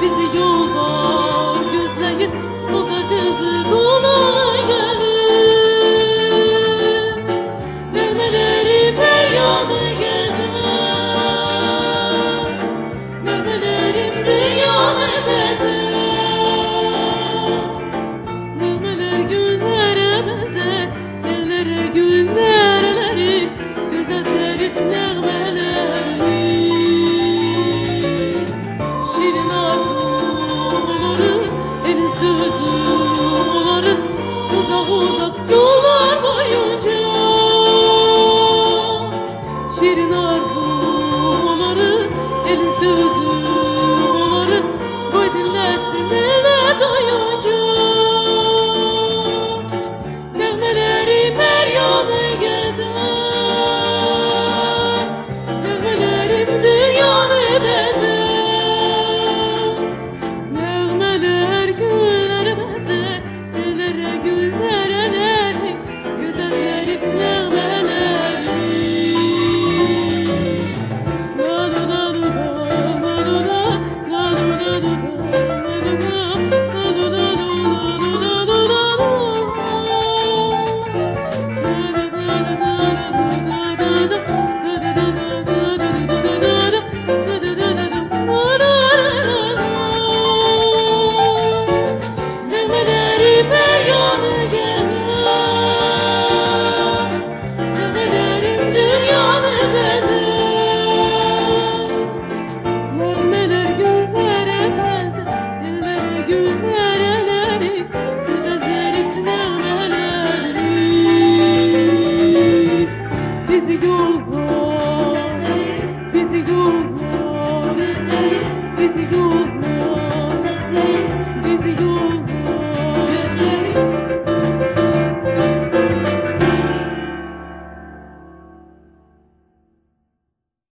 bir yolda.